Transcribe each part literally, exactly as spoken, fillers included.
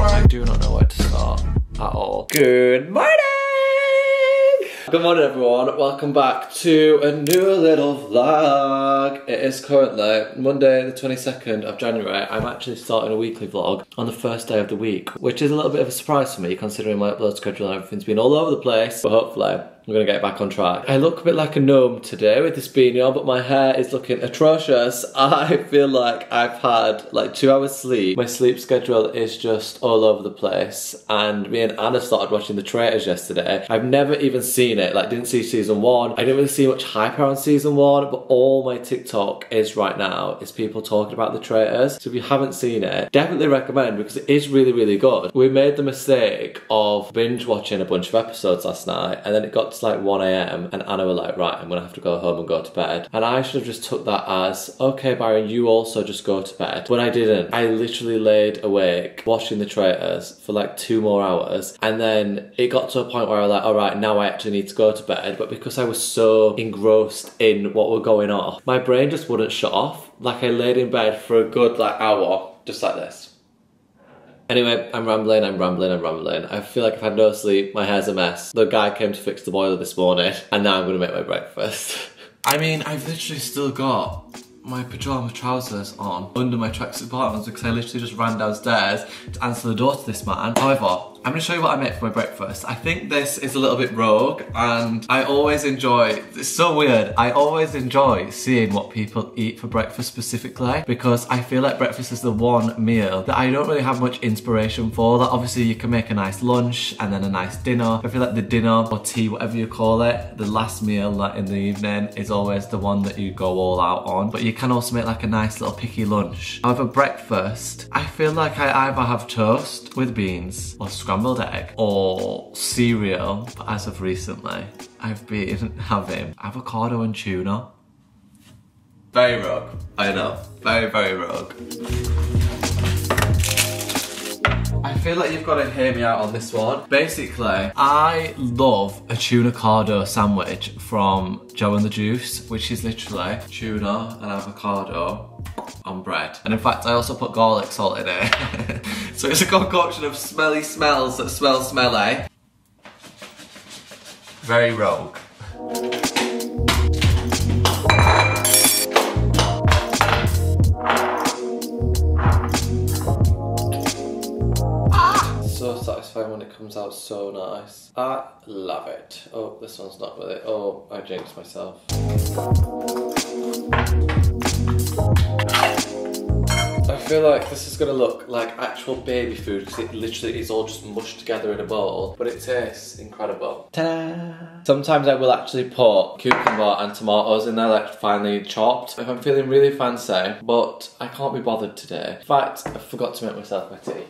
I do not know where to start at all. Good morning! Good morning everyone, welcome back to a new little vlog. It is currently Monday the twenty-second of January. I'm actually starting a weekly vlog on the first day of the week, which is a little bit of a surprise for me considering my upload schedule and everything's been all over the place, but hopefully I'm gonna get back on track. I look a bit like a gnome today with this beanie on, but my hair is looking atrocious. I feel like I've had like two hours sleep. My sleep schedule is just all over the place, and me and Anna started watching The Traitors yesterday. I've never even seen it, like didn't see season one. I didn't really see much hype around season one, but all my TikTok is right now is people talking about The Traitors. So if you haven't seen it, definitely recommend because it is really, really good. We made the mistake of binge watching a bunch of episodes last night, and then it got to like one A M and Anna were like, right, I'm gonna have to go home and go to bed. And I should have just took that as, okay Byron, you also just go to bed. But I didn't. I literally laid awake watching The Traitors for like two more hours, and then it got to a point where I was like, all right, now I actually need to go to bed, but because I was so engrossed in what were going on, my brain just wouldn't shut off. Like I laid in bed for a good like hour, just like this. Anyway, I'm rambling, I'm rambling, I'm rambling. I feel like I've had no sleep, my hair's a mess. The guy came to fix the boiler this morning, and now I'm gonna make my breakfast. I mean, I've literally still got my pyjama trousers on under my tracksuit bottoms because I literally just ran downstairs to answer the door to this man. However, I'm gonna show you what I make for my breakfast. I think this is a little bit rogue, and I always enjoy, it's so weird, I always enjoy seeing what people eat for breakfast specifically, because I feel like breakfast is the one meal that I don't really have much inspiration for. Like obviously you can make a nice lunch and then a nice dinner. I feel like the dinner or tea, whatever you call it, the last meal like in the evening is always the one that you go all out on, but you can also make like a nice little picky lunch. However, breakfast, I feel like I either have toast with beans or scrambled egg or cereal, but as of recently I've been having avocado and tuna. Very rogue, I know, very very rogue. I feel like you've got to hear me out on this one. Basically, I love a tuna cardo sandwich from Joe and the Juice, which is literally tuna and avocado on bread, and in fact I also put garlic salt in it. So it's a concoction of smelly smells that smell smelly. Very rogue. Ah! So satisfying when it comes out, so nice. I love it. Oh, this one's not really, oh, I jinxed myself. I feel like this is gonna look like actual baby food because it literally is all just mushed together in a bowl, but it tastes incredible. Ta-da! Sometimes I will actually put cucumber and tomatoes in there, like finely chopped, if I'm feeling really fancy, but I can't be bothered today. In fact, I forgot to make myself my tea.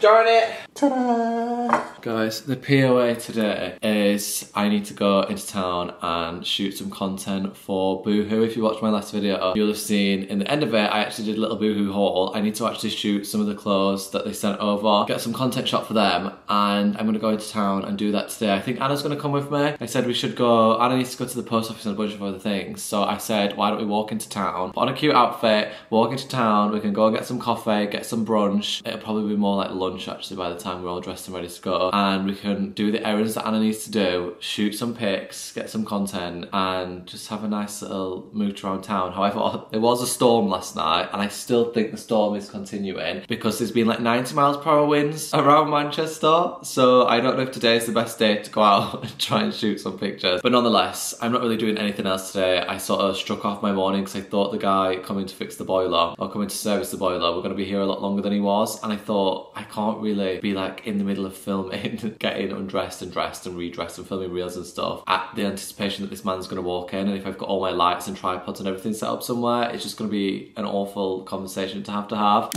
Darn it! Ta-da! Guys, the P O A today is I need to go into town and shoot some content for Boohoo. If you watched my last video, you'll have seen in the end of it, I actually did a little Boohoo haul. I need to actually shoot some of the clothes that they sent over, get some content shot for them, and I'm gonna go into town and do that today. I think Anna's gonna come with me. I said we should go, Anna needs to go to the post office and a bunch of other things. So I said, why don't we walk into town? Put on a cute outfit, walk into town, we can go and get some coffee, get some brunch. It'll probably be more like lunch actually by the time we're all dressed and ready to go, and we can do the errands that Anna needs to do, shoot some pics, get some content, and just have a nice little mooch around town. However, there was a storm last night, and I still think the storm is continuing because there's been like ninety miles per hour winds around Manchester, so I don't know if today is the best day to go out and try and shoot some pictures. But nonetheless, I'm not really doing anything else today. I sort of struck off my morning because I thought the guy coming to fix the boiler or coming to service the boiler were going to be here a lot longer than he was, and I thought I can't really be like in the middle of filming, getting undressed and dressed and redressed and filming reels and stuff at the anticipation that this man's gonna walk in, and if I've got all my lights and tripods and everything set up somewhere, it's just gonna be an awful conversation to have to have.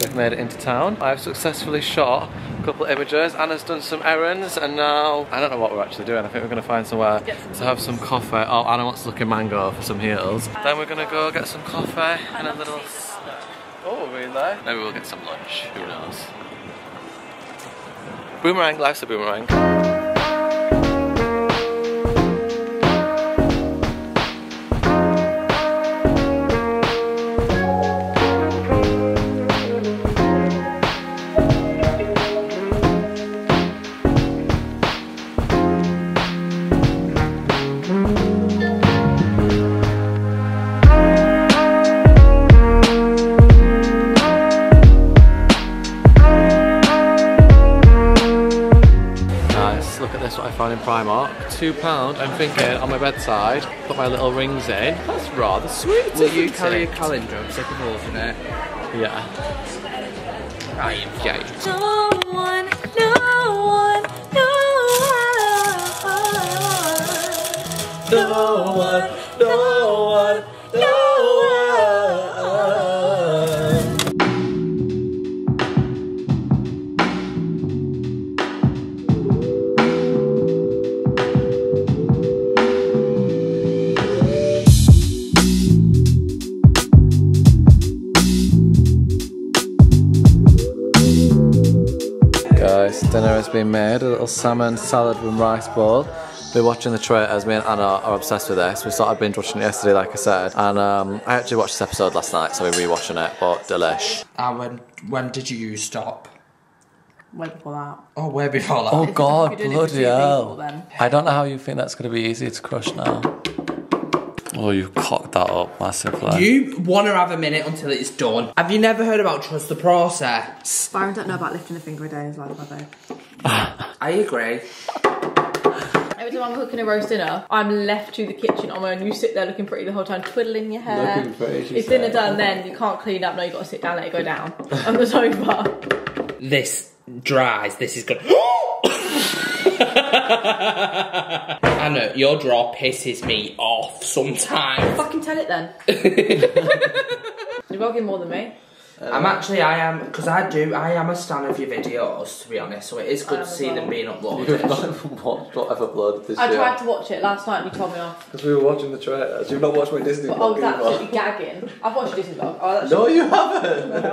We've made it into town. I've successfully shot a couple images. Anna's done some errands, and now I don't know what we're actually doing. I think we're going to find somewhere some to have some coffee. Oh, Anna wants to look in Mango for some heels. Then we're going to go get some coffee and a little snack. Oh, really nice. Maybe we'll get some lunch. Who knows? Boomerang, life's a boomerang. Primark, two pounds, I'm thinking, on my bedside, put my little rings in. That's rather sweet. Will you carry a calendar and stick a holes in it? Yeah. I am gay. No one, no one, no one. No one, no one, no one. Dinner has been made, a little salmon salad with rice bowl. We're watching The Traitors, me and Anna are obsessed with this. We started binge watching it yesterday, like I said, and um, I actually watched this episode last night, so we're rewatching it, but delish. Ah, uh, when, when did you stop? Way before that. Oh, way before that. Oh god, bloody hell. Then. I don't know how you think that's going to be easy to crush now. Oh, you've cocked that up massively. You want to have a minute until it's done. Have you never heard about trust the process? Byron don't know about lifting a finger a day as well, have they? I agree. Every time I'm cooking a roast dinner, I'm left to the kitchen on my own. You sit there looking pretty the whole time, twiddling your hair. Looking pretty. It's dinner done then, you can't clean up. No, you've got to sit down, let it go down. On the sofa. This dries, this is good. Anna, your draw pisses me off sometimes. Fucking tell it then. You're vlogging more than me. Um, I'm actually, I am, because I do, I am a stan of your videos, to be honest, so it is good to see them being uploaded. You've not even watched what I've uploaded this year. I tried to watch it last night and you told me off. Because we were watching The Traitors. You've not watched my Disney vlog. I was absolutely gagging. I've watched a Disney vlog. Oh, no, you haven't.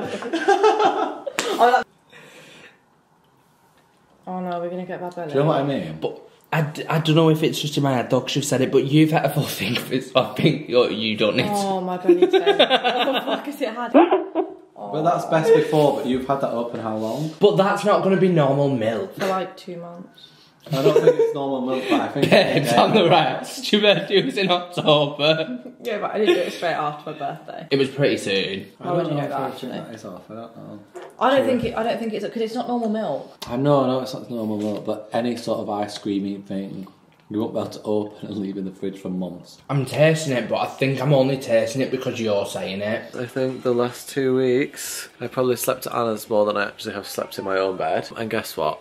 Oh no, we're gonna get bad belly. Do you know what I mean? But I, d I don't know if it's just in my head though, because you've said it, but you've had a full thing of it, so I think you don't need to. Oh, my belly's dead. What the fuck has it had? Oh. Well, that's best before, but you've had that open how long? But that's not gonna be normal milk. For like two months. I don't think it's normal milk, but I think Babes it's on the right. Stupid news in October. Yeah, but I didn't do it straight after my birthday. It was pretty soon. How would you know that actually? That is off. I don't know. I don't think it. I don't think it's because it's not normal milk. I know, no, it's not normal milk, but any sort of ice creamy thing, you won't be able to open and leave in the fridge for months. I'm tasting it, but I think I'm only tasting it because you're saying it. I think the last two weeks, I probably slept at Anna's more than I actually have slept in my own bed. And guess what?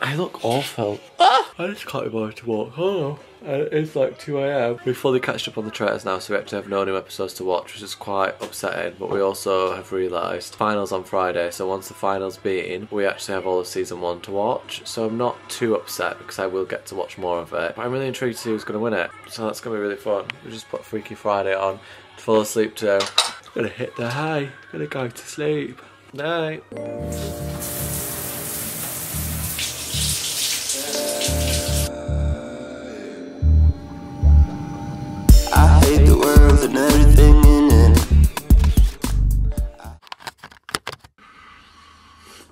I look awful. Ah! I just can't be bothered to walk home. And it's like two A M. We fully catched up on The Traitors now, so we actually have no new episodes to watch, which is quite upsetting, but we also have realised finals on Friday, so once the finals beaten, we actually have all of season one to watch, so I'm not too upset because I will get to watch more of it. But I'm really intrigued to see who's going to win it, so that's going to be really fun. We just put Freaky Friday on to fall asleep to. I'm going to hit the high, I'm going to go to sleep. Night. And everything in it.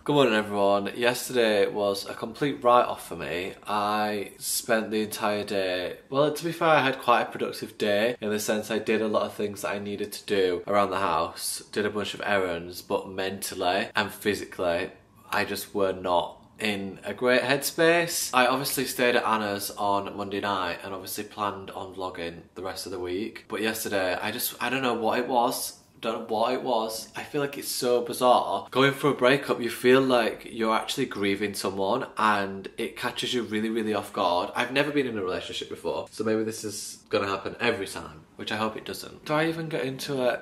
Good morning everyone. Yesterday was a complete write-off for me. I spent the entire day, well to be fair I had quite a productive day in the sense I did a lot of things that I needed to do around the house, did a bunch of errands, but mentally and physically I just were not in a great headspace. I obviously stayed at Anna's on Monday night and obviously planned on vlogging the rest of the week. But yesterday, I just, I don't know what it was. Don't know what it was. I feel like it's so bizarre. Going through a breakup, you feel like you're actually grieving someone and it catches you really, really off guard. I've never been in a relationship before, so maybe this is gonna happen every time, which I hope it doesn't. Do I even get into it?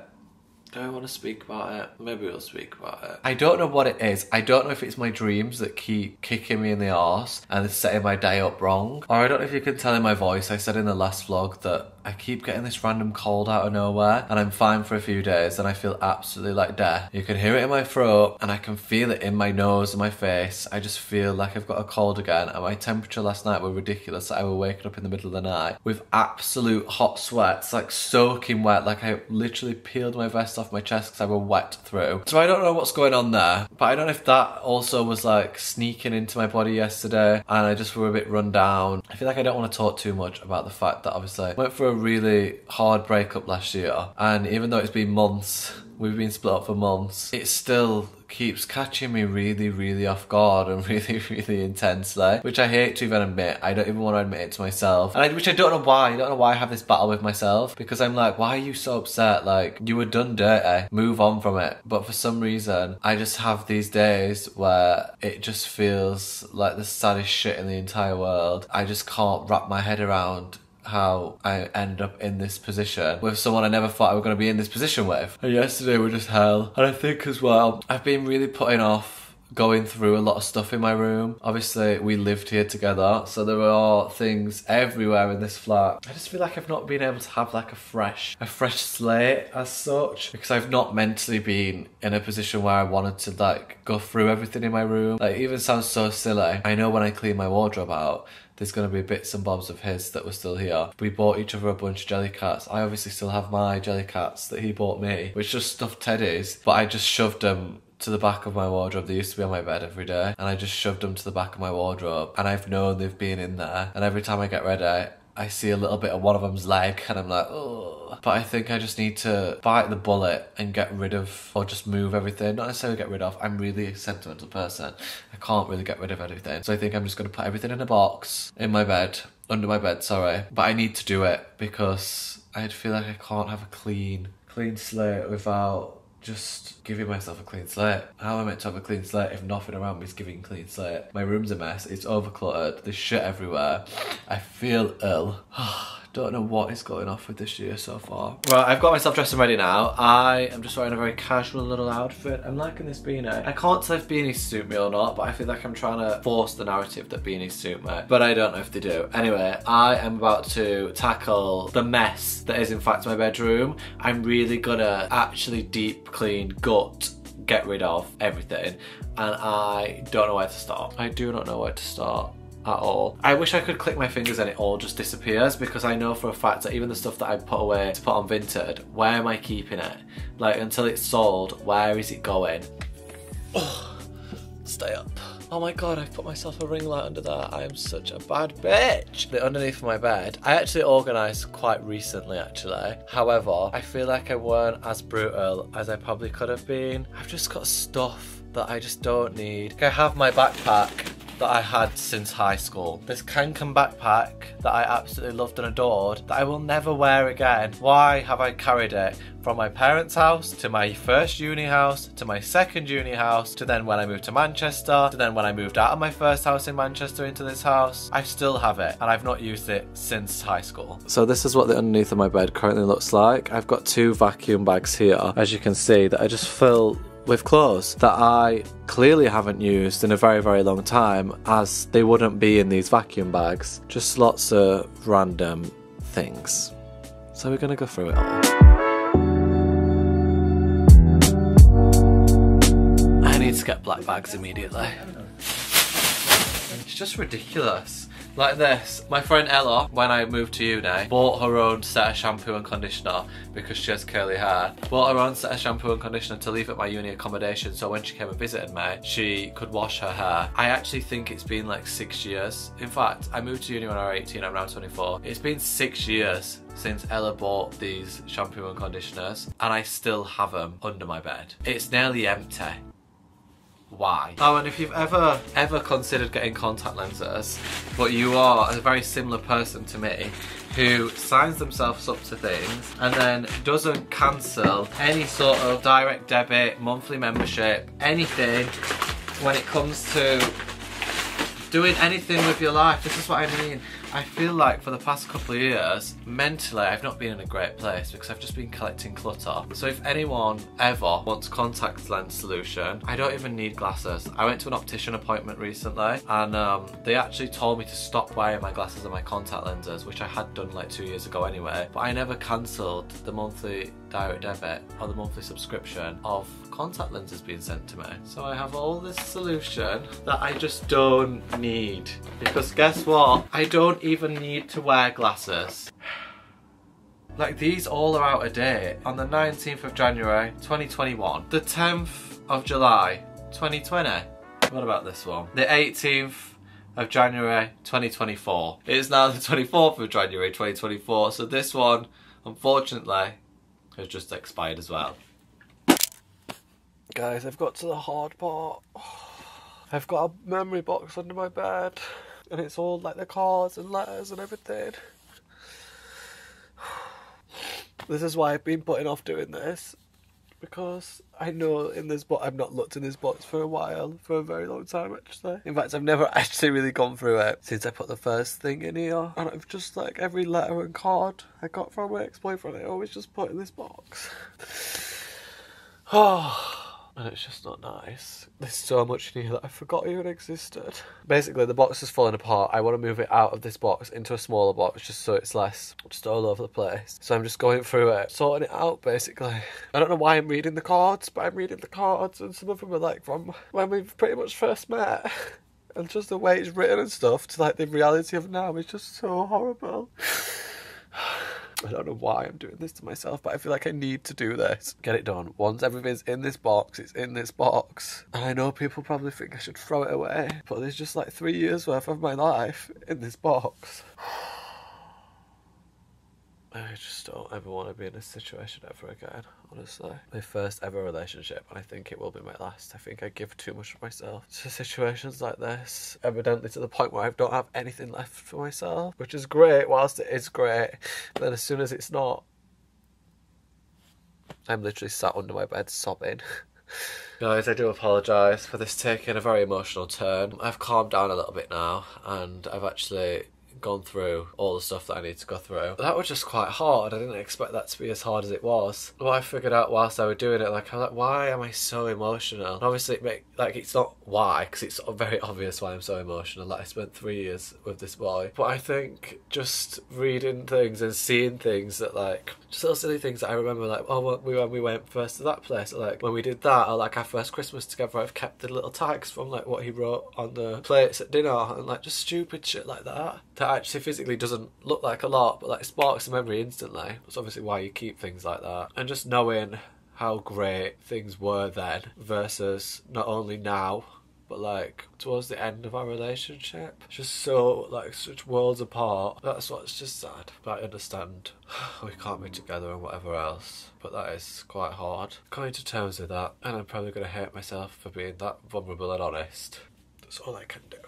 Do I want to speak about it? Maybe we'll speak about it. I don't know what it is. I don't know if it's my dreams that keep kicking me in the arse and setting my day up wrong. Or I don't know if you can tell in my voice, I said in the last vlog that I keep getting this random cold out of nowhere and I'm fine for a few days and I feel absolutely like death. You can hear it in my throat and I can feel it in my nose and my face. I just feel like I've got a cold again and my temperature last night were ridiculous. I was waking up in the middle of the night with absolute hot sweats, like soaking wet, like I literally peeled my vest off my chest because I were wet through. So I don't know what's going on there, but I don't know if that also was like sneaking into my body yesterday and I just were a bit run down. I feel like I don't want to talk too much about the fact that obviously I went through a really hard breakup last year, and even though it's been months, we've been split up for months, it still keeps catching me really, really off guard and really, really intensely, which I hate to even admit. I don't even want to admit it to myself, and I, which I don't know why. I don't know why I have this battle with myself, because I'm like, why are you so upset? Like, you were done dirty. Move on from it. But for some reason, I just have these days where it just feels like the saddest shit in the entire world. I just can't wrap my head around how I end up in this position with someone I never thought I was going to be in this position with. And yesterday was just hell. And I think as well, I've been really putting off going through a lot of stuff in my room. Obviously, we lived here together, so there are things everywhere in this flat. I just feel like I've not been able to have like a fresh, a fresh slate as such, because I've not mentally been in a position where I wanted to like go through everything in my room. Like, it even sounds so silly. I know when I clean my wardrobe out, there's going to be bits and bobs of his that were still here. We bought each other a bunch of jelly cats. I obviously still have my jelly cats that he bought me, which just stuffed teddies, but I just shoved them to the back of my wardrobe. They used to be on my bed every day, and I just shoved them to the back of my wardrobe, and I've known they've been in there, and every time I get ready, I see a little bit of one of them's leg and I'm like, oh. But I think I just need to bite the bullet and get rid of, or just move everything. Not necessarily get rid of, I'm really a sentimental person. I can't really get rid of anything. So I think I'm just going to put everything in a box, in my bed, under my bed, sorry. But I need to do it because I feel like I can't have a clean, clean slate without just giving myself a clean slate. How am I meant to have a clean slate if nothing around me is giving clean slate? My room's a mess, it's overcluttered, there's shit everywhere. I feel ill. Don't know what is going off with this year so far. Right, I've got myself dressed and ready now. I am just wearing a very casual little outfit. I'm liking this beanie. I can't tell if beanies suit me or not, but I feel like I'm trying to force the narrative that beanies suit me, but I don't know if they do. Anyway, I am about to tackle the mess that is in fact my bedroom. I'm really gonna actually deep clean, gut, get rid of everything, and I don't know where to start. I do not know where to start at all. I wish I could click my fingers and it all just disappears, because I know for a fact that even the stuff that I put away to put on Vinted, where am I keeping it? Like, until it's sold, where is it going? Oh, stay up. Oh my god, I've put myself a ring light under that. I am such a bad bitch. Underneath my bed, I actually organised quite recently actually. However, I feel like I weren't as brutal as I probably could have been. I've just got stuff that I just don't need. I have my backpack that I had since high school. This Cancun backpack that I absolutely loved and adored, that I will never wear again. Why have I carried it from my parents' house, to my first uni house, to my second uni house, to then when I moved to Manchester, to then when I moved out of my first house in Manchester into this house? I still have it, and I've not used it since high school. So this is what the underneath of my bed currently looks like. I've got two vacuum bags here, as you can see, that I just fill with clothes that I clearly haven't used in a very, very long time, as they wouldn't be in these vacuum bags. Just lots of random things. So we're gonna go through it all. I need to get black bags immediately. It's just ridiculous. Like this, my friend Ella, when I moved to uni, bought her own set of shampoo and conditioner because she has curly hair. Bought her own set of shampoo and conditioner to leave at my uni accommodation, so when she came and visited me, she could wash her hair. I actually think it's been like six years. In fact, I moved to uni when I was eighteen, I'm now twenty-four. It's been six years since Ella bought these shampoo and conditioners, and I still have them under my bed. It's nearly empty. Why? Oh, and if you've ever, ever considered getting contact lenses, but you are a very similar person to me, who signs themselves up to things and then doesn't cancel any sort of direct debit, monthly membership, anything when it comes to doing anything with your life. This is what I mean. I feel like for the past couple of years, mentally I've not been in a great place because I've just been collecting clutter. So if anyone ever wants contact lens solution, I don't even need glasses. I went to an optician appointment recently and um, they actually told me to stop wearing my glasses and my contact lenses, which I had done like two years ago anyway, but I never cancelled the monthly direct debit or the monthly subscription of contact lenses being sent to me. So I have all this solution that I just don't need, because guess what? I don't even need to wear glasses. Like, these all are out of date. On the nineteenth of January twenty twenty-one, the tenth of July twenty twenty. What about this one? The eighteenth of January twenty twenty-four. It is now the twenty-fourth of January twenty twenty-four, so this one, unfortunately, has just expired as well. Guys, I've got to the hard part. I've got a memory box under my bed, and it's all like the cards and letters and everything. This is why I've been putting off doing this, because I know in this box, I've not looked in this box for a while, for a very long time actually. In fact, I've never actually really gone through it since I put the first thing in here. And I've just, like, every letter and card I got from my ex-boyfriend, I always just put in this box. Oh. And it's just not nice. There's so much in here that I forgot even existed. Basically, the box is falling apart. I want to move it out of this box into a smaller box just so it's less, just all over the place. So I'm just going through it, sorting it out, basically. I don't know why I'm reading the cards, but I'm reading the cards, and some of them are, like, from when we've pretty much first met. And just the way it's written and stuff to, like, the reality of now is just so horrible. I don't know why I'm doing this to myself, but I feel like I need to do this. Get it done. Once everything's in this box, it's in this box. And I know people probably think I should throw it away, but there's just like three years worth of my life in this box. I just don't ever want to be in this situation ever again, honestly. My first ever relationship, and I think it will be my last. I think I give too much of myself to situations like this, evidently to the point where I don't have anything left for myself, which is great whilst it is great, but then as soon as it's not, I'm literally sat under my bed sobbing. Guys, I do apologise for this taking a very emotional turn. I've calmed down a little bit now, and I've actually gone through all the stuff that I need to go through. That was just quite hard. I didn't expect that to be as hard as it was. What I figured out whilst I was doing it, like, I was like, why am I so emotional? And obviously, it make, like, it's not why, because it's very obvious why I'm so emotional. Like, I spent three years with this boy. But I think just reading things and seeing things that, like, just little silly things that I remember, like, oh, when we went first to that place, or, like, when we did that, or, like, our first Christmas together, I've kept the little tags from, like, what he wrote on the plates at dinner, and, like, just stupid shit like that. That actually physically doesn't look like a lot, but like sparks the memory instantly. That's obviously why you keep things like that. And just knowing how great things were then versus not only now, but like towards the end of our relationship, just so like such worlds apart. That's what's just sad. But I understand we can't be together and whatever else, but that is quite hard coming to terms with that. And I'm probably gonna hate myself for being that vulnerable and honest. That's all I can do.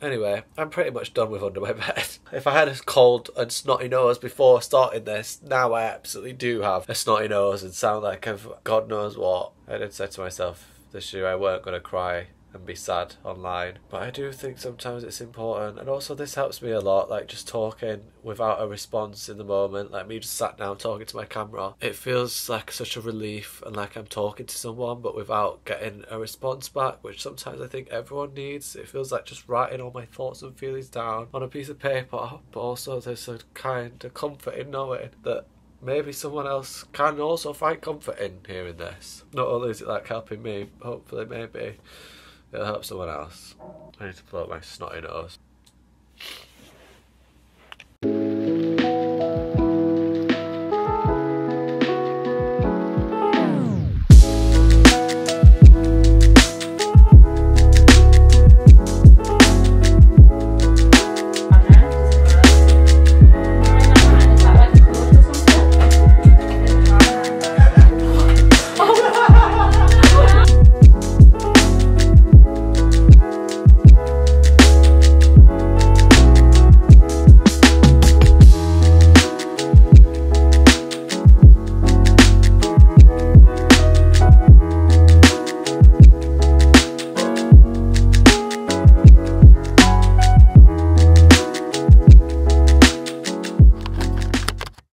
Anyway, I'm pretty much done with under my bed. If I had a cold and snotty nose before starting this, now I absolutely do have a snotty nose and sound like I've God knows what. I did say to myself this year I weren't going to cry and be sad online. But I do think sometimes it's important, and also this helps me a lot, like just talking without a response in the moment, like me just sat down talking to my camera. It feels like such a relief, and like I'm talking to someone but without getting a response back, which sometimes I think everyone needs. It feels like just writing all my thoughts and feelings down on a piece of paper, but also there's a kind of comfort in knowing that maybe someone else can also find comfort in hearing this. Not only is it like helping me, hopefully maybe it'll help someone else. I need to blow my snotty nose.